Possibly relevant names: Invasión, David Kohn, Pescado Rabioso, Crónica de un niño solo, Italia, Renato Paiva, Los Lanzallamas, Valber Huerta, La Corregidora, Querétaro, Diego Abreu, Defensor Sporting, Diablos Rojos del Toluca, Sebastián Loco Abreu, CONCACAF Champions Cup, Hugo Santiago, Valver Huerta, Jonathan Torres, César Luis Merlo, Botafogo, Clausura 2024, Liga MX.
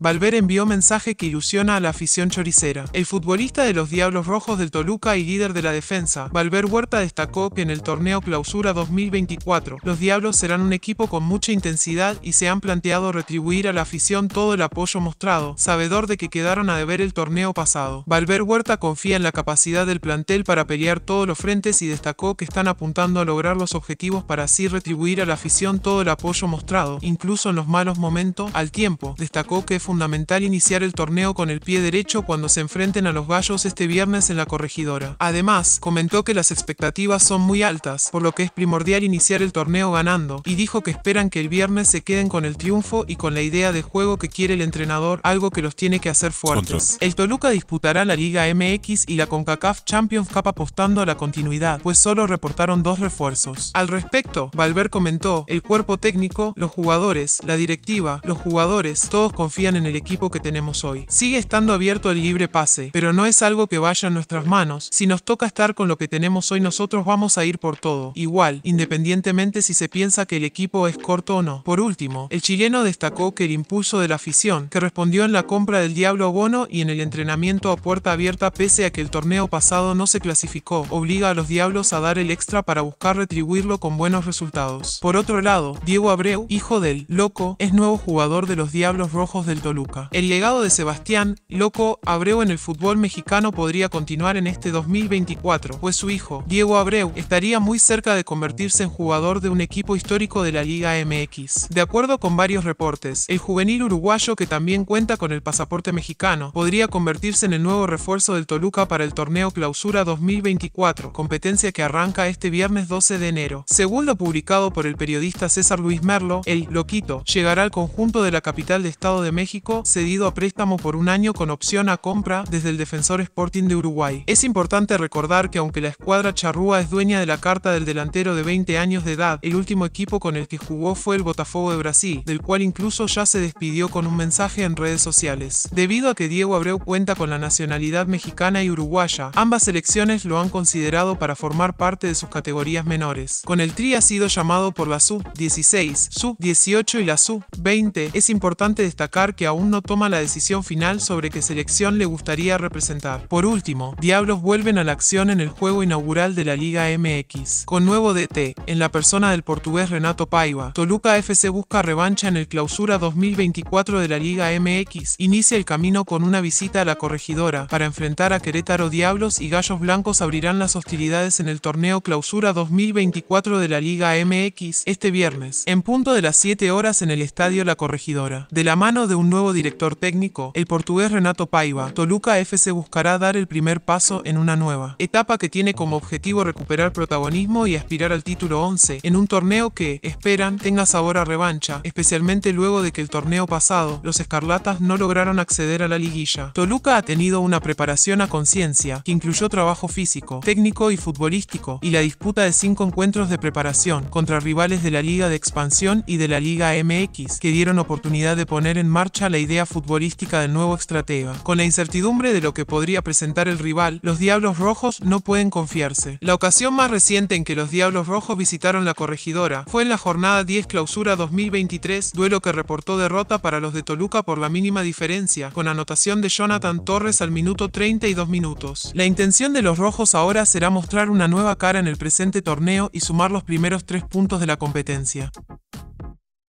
Valver envió mensaje que ilusiona a la afición choricera. El futbolista de los Diablos Rojos del Toluca y líder de la defensa, Valber Huerta, destacó que en el torneo Clausura 2024, los Diablos serán un equipo con mucha intensidad y se han planteado retribuir a la afición todo el apoyo mostrado, sabedor de que quedaron a deber el torneo pasado. Valver Huerta confía en la capacidad del plantel para pelear todos los frentes y destacó que están apuntando a lograr los objetivos para así retribuir a la afición todo el apoyo mostrado, incluso en los malos momentos. Al tiempo, destacó que es fundamental iniciar el torneo con el pie derecho cuando se enfrenten a los gallos este viernes en La Corregidora. Además, comentó que las expectativas son muy altas, por lo que es primordial iniciar el torneo ganando, y dijo que esperan que el viernes se queden con el triunfo y con la idea de juego que quiere el entrenador, algo que los tiene que hacer fuertes. El Toluca disputará la Liga MX y la CONCACAF Champions Cup apostando a la continuidad, pues solo reportaron 2 refuerzos. Al respecto, Valver comentó: el cuerpo técnico, los jugadores, la directiva, los jugadores, todos confían en el equipo que tenemos hoy. Sigue estando abierto el libre pase, pero no es algo que vaya en nuestras manos. Si nos toca estar con lo que tenemos hoy, nosotros vamos a ir por todo, igual, independientemente si se piensa que el equipo es corto o no. Por último, el chileno destacó que el impulso de la afición, que respondió en la compra del Diablo Bono y en el entrenamiento a puerta abierta pese a que el torneo pasado no se clasificó, obliga a los Diablos a dar el extra para buscar retribuirlo con buenos resultados. Por otro lado, Diego Abreu, hijo del Loco, es nuevo jugador de los Diablos Rojos del Toluca. El legado de Sebastián Loco Abreu en el fútbol mexicano podría continuar en este 2024, pues su hijo, Diego Abreu, estaría muy cerca de convertirse en jugador de un equipo histórico de la Liga MX. De acuerdo con varios reportes, el juvenil uruguayo, que también cuenta con el pasaporte mexicano, podría convertirse en el nuevo refuerzo del Toluca para el torneo Clausura 2024, competencia que arranca este viernes 12 de enero. Según lo publicado por el periodista César Luis Merlo, el Loquito llegará al conjunto de la capital de Estado de México, cedido a préstamo por un año con opción a compra desde el Defensor Sporting de Uruguay. Es importante recordar que aunque la escuadra charrúa es dueña de la carta del delantero de 20 años de edad, el último equipo con el que jugó fue el Botafogo de Brasil, del cual incluso ya se despidió con un mensaje en redes sociales. Debido a que Diego Abreu cuenta con la nacionalidad mexicana y uruguaya, ambas selecciones lo han considerado para formar parte de sus categorías menores. Con el tri ha sido llamado por la Sub-16, Sub-18 y la Sub-20. Es importante destacar que aún no toma la decisión final sobre qué selección le gustaría representar. Por último, Diablos vuelven a la acción en el juego inaugural de la Liga MX. Con nuevo DT, en la persona del portugués Renato Paiva, Toluca FC busca revancha en el Clausura 2024 de la Liga MX. Inicia el camino con una visita a La Corregidora para enfrentar a Querétaro. Diablos y Gallos Blancos abrirán las hostilidades en el torneo Clausura 2024 de la Liga MX este viernes, en punto de las 7 horas en el Estadio La Corregidora. De la mano de un nuevo director técnico, el portugués Renato Paiva, Toluca FC buscará dar el primer paso en una nueva etapa que tiene como objetivo recuperar protagonismo y aspirar al título 11 en un torneo que, esperan, tenga sabor a revancha, especialmente luego de que el torneo pasado los escarlatas no lograron acceder a la liguilla. Toluca ha tenido una preparación a conciencia que incluyó trabajo físico, técnico y futbolístico, y la disputa de 5 encuentros de preparación contra rivales de la Liga de Expansión y de la Liga MX, que dieron oportunidad de poner en marcha la idea futbolística del nuevo estratega. Con la incertidumbre de lo que podría presentar el rival, los Diablos Rojos no pueden confiarse. La ocasión más reciente en que los Diablos Rojos visitaron La Corregidora fue en la jornada 10 Clausura 2023, duelo que reportó derrota para los de Toluca por la mínima diferencia, con anotación de Jonathan Torres al minuto 32. La intención de los Rojos ahora será mostrar una nueva cara en el presente torneo y sumar los primeros 3 puntos de la competencia.